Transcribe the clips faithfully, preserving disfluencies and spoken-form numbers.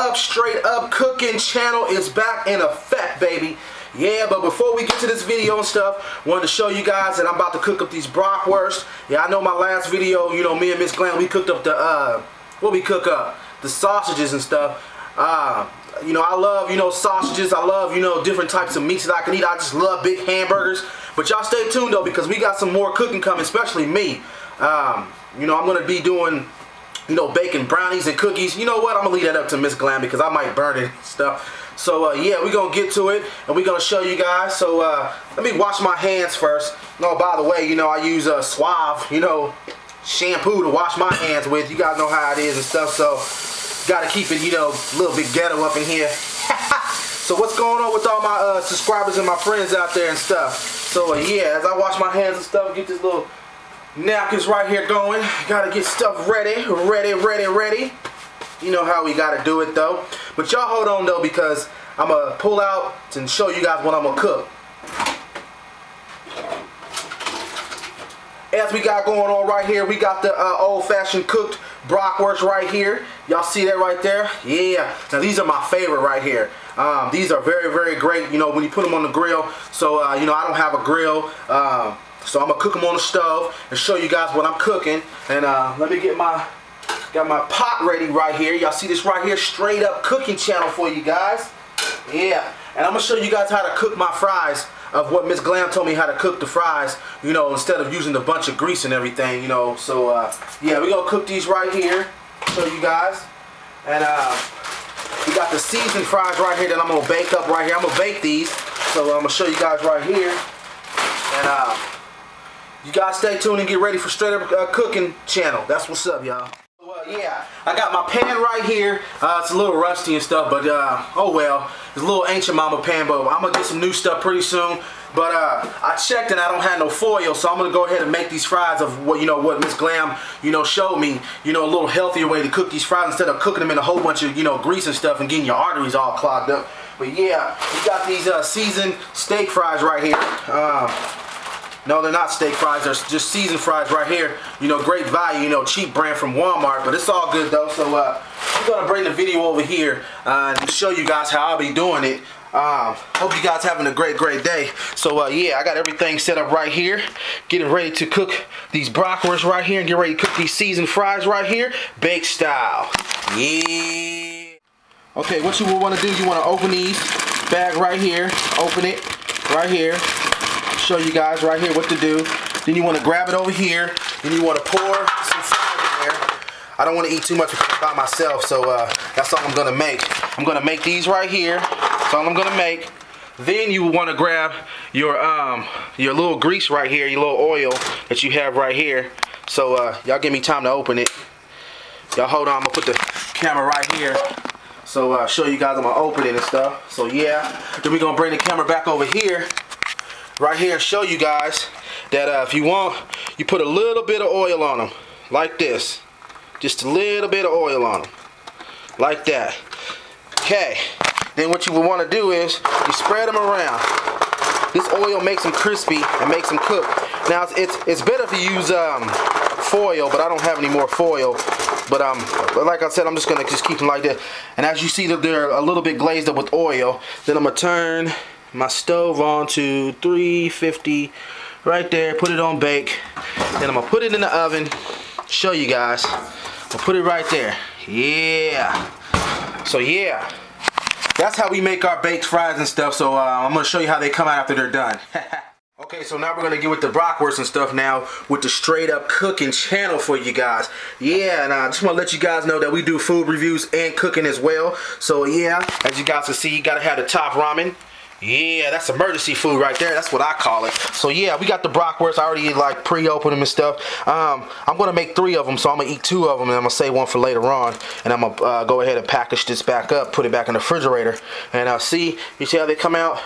up, straight up cooking channel is back in effect, baby. Yeah, but before we get to this video and stuff, wanted to show you guys that I'm about to cook up these bratwurst. Yeah, I know my last video, you know, me and Miss Glenn, we cooked up the, uh, what we cook up? The sausages and stuff. Uh, you know, I love, you know, sausages. I love, you know, different types of meats that I can eat. I just love big hamburgers. But y'all stay tuned, though, because we got some more cooking coming, especially me. Um, you know, I'm going to be doing, you know, bacon brownies and cookies. You know what? I'm going to leave that up to Miss Glam because I might burn it and stuff. So, uh, yeah, we're going to get to it, and we're going to show you guys. So, uh, let me wash my hands first. No, by the way, you know, I use uh, Suave, you know, shampoo to wash my hands with. You guys know how it is and stuff, so got to keep it, you know, a little bit ghetto up in here. So, what's going on with all my uh, subscribers and my friends out there and stuff? So, uh, yeah, as I wash my hands and stuff, get this little napkins right here going. Gotta get stuff ready, ready, ready, ready. You know how we gotta do it though. But y'all hold on though, because I'm gonna pull out and show you guys what I'm gonna cook. As we got going on right here, we got the uh, old-fashioned cooked bratwurst right here. Y'all see that right there? Yeah. Now these are my favorite right here. Um, these are very, very great. You know, when you put them on the grill. So uh, you know, I don't have a grill. Um, So I'm gonna cook them on the stove and show you guys what I'm cooking. And uh, let me get my got my pot ready right here. Y'all see this right here, straight up cooking channel for you guys. Yeah, and I'm gonna show you guys how to cook my fries of what Miss Glam told me how to cook the fries. You know, instead of using a bunch of grease and everything. You know, so uh, yeah, we gonna cook these right here. Show you guys. And uh, we got the seasoned fries right here that I'm gonna bake up right here. I'm gonna bake these. So I'm gonna show you guys right here. And uh. You guys stay tuned and get ready for Straight Up uh, Cooking channel. That's what's up, y'all. Well, yeah, I got my pan right here. Uh, it's a little rusty and stuff, but uh, oh well. It's a little ancient mama pan, but I'm going to get some new stuff pretty soon. But uh, I checked and I don't have no foil, so I'm going to go ahead and make these fries of what, you know, what Miss Glam, you know, showed me. You know, a little healthier way to cook these fries instead of cooking them in a whole bunch of, you know, grease and stuff and getting your arteries all clogged up. But yeah, we got these uh, seasoned steak fries right here. Uh, No, they're not steak fries. They're just seasoned fries right here. You know, great value. You know, cheap brand from Walmart. But it's all good, though. So, uh, we're going to bring the video over here uh, and show you guys how I'll be doing it. Um, hope you guys having a great, great day. So, uh, yeah, I got everything set up right here. Getting ready to cook these bratwurst right here and get ready to cook these seasoned fries right here. Bake style. Yeah. Okay, what you will want to do, you want to open these bag right here. Open it right here. Show you guys right here what to do. Then you want to grab it over here. Then you want to pour some fries in there. I don't want to eat too much by myself, so uh, that's all I'm gonna make. I'm gonna make these right here. That's all I'm gonna make. Then you want to grab your um your little grease right here, your little oil that you have right here. So uh, y'all give me time to open it. Y'all hold on. I'm gonna put the camera right here. So uh, show you guys I'm gonna open it and stuff. So yeah. Then we're gonna bring the camera back over here. Right here, show you guys that uh, if you want, you put a little bit of oil on them, like this. Just a little bit of oil on them, like that. Okay, then what you would want to do is you spread them around. This oil makes them crispy and makes them cook. Now it's it's better if you use um, foil, but I don't have any more foil. But um, but like I said, I'm just gonna just keep them like that. And as you see that they're a little bit glazed up with oil, then I'm gonna turn my stove on to three fifty right there, put it on bake, then I'm gonna put it in the oven, show you guys. I'll put it right there. Yeah, so yeah, that's how we make our baked fries and stuff. So uh, I'm gonna show you how they come out after they're done. Okay, so now we're gonna get with the bratwurst and stuff now with the Straight Up Cooking channel for you guys. Yeah, and I just wanna let you guys know that we do food reviews and cooking as well. So yeah, as you guys can see, you gotta have the top ramen. Yeah, that's emergency food right there. That's what I call it. So yeah, we got the bratwurst. I already like pre-opened them and stuff. Um, I'm gonna make three of them, so I'm gonna eat two of them, and I'm gonna save one for later on. And I'm gonna uh, go ahead and package this back up, put it back in the refrigerator, and uh, see. You see how they come out?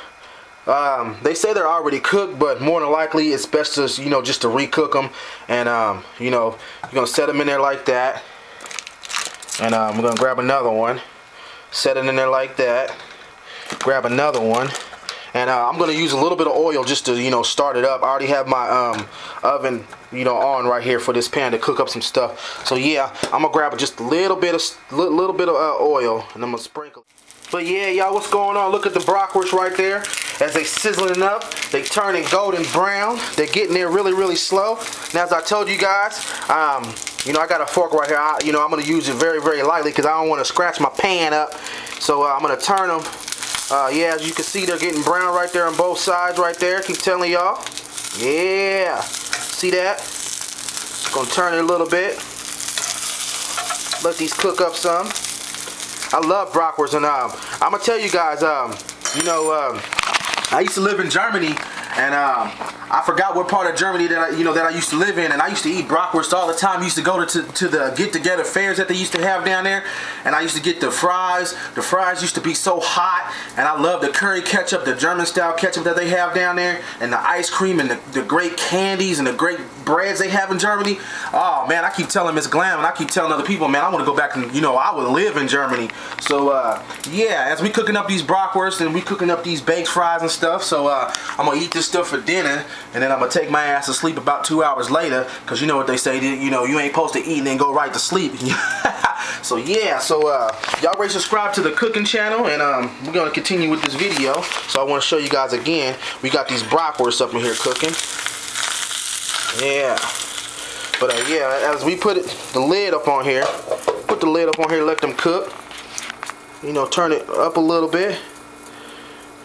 Um, they say they're already cooked, but more than likely, it's best to you know just to recook them. And um, you know, you're gonna set them in there like that. And um, we're gonna grab another one, set it in there like that. Grab another one, and uh, I'm gonna use a little bit of oil just to, you know, start it up. I already have my um, oven, you know, on right here for this pan to cook up some stuff. So yeah, I'm gonna grab just a little bit of little bit of uh, oil, and I'm gonna sprinkle. But yeah, y'all, what's going on? Look at the bratwurst right there. As they sizzling up, they turning golden brown. They're getting there really, really slow. Now, as I told you guys, um, you know, I got a fork right here. I, you know, I'm gonna use it very, very lightly because I don't want to scratch my pan up. So uh, I'm gonna turn them. Uh, yeah, as you can see, they're getting brown right there on both sides right there. Keep telling y'all. Yeah, see that? Just gonna turn it a little bit. Let these cook up some. I love bratwurst, and um, I'm gonna tell you guys, um, you know, um, I used to live in Germany, and um, I forgot what part of Germany that I, you know, that I used to live in, and I used to eat bratwurst all the time. I used to go to, to, to the get-together fairs that they used to have down there, and I used to get the fries. The fries used to be so hot, and I love the curry ketchup, the German-style ketchup that they have down there, and the ice cream, and the, the great candies, and the great breads they have in Germany. Oh, man, I keep telling Miss Glam, and I keep telling other people, man, I want to go back and, you know, I would live in Germany. So, uh, yeah, as we cooking up these bratwurst, and we cooking up these baked fries and stuff, so uh, I'm going to eat this stuff for dinner, and then I'm going to take my ass to sleep about two hours later, because you know what they say, you know, you ain't supposed to eat and then go right to sleep. So yeah, so uh, y'all ready to subscribe to the cooking channel, and um, we're going to continue with this video. So I want to show you guys again, we got these bratwurst up in here cooking. Yeah, but uh, yeah, as we put it, the lid up on here, put the lid up on here, let them cook, you know, turn it up a little bit,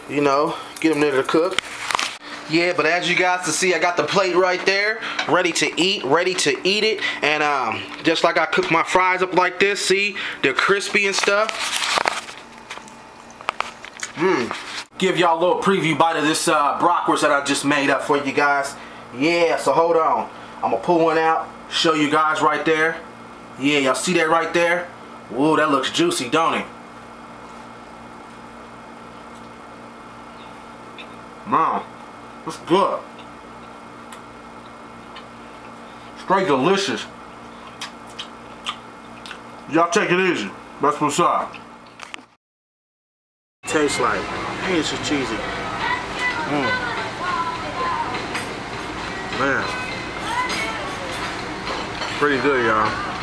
you know, get them there to cook. Yeah, but as you guys can see, I got the plate right there, ready to eat, ready to eat it. And um, just like I cook my fries up like this, see, they're crispy and stuff. Mmm. Give y'all a little preview bite of this uh, bratwurst that I just made up for you guys. Yeah, so hold on. I'm gonna pull one out, show you guys right there. Yeah, y'all see that right there? Whoa, that looks juicy, don't it? Mmm. It's good. Straight delicious. Y'all take it easy. That's what's up. Tastes like, hey, it's just cheesy. Mm. Man. Pretty good, y'all.